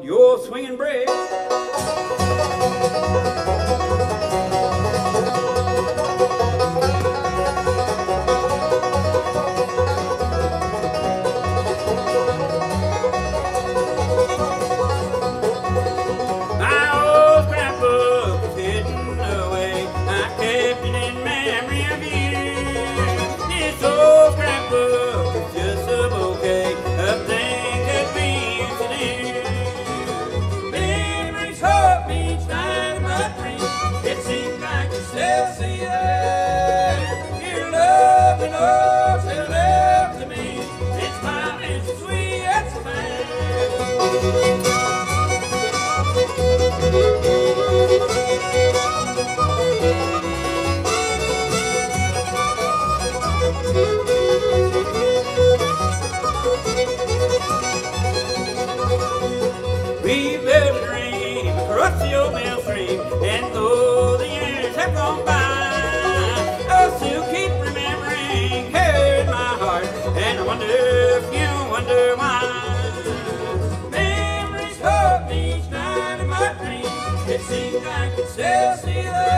You're swinging bricks. We built a dream across the old mill stream, and though the years have gone by, I still keep remembering her in my heart, and I wonder if you wonder why. Memories haunt me each night in my dream. It seems I can still see the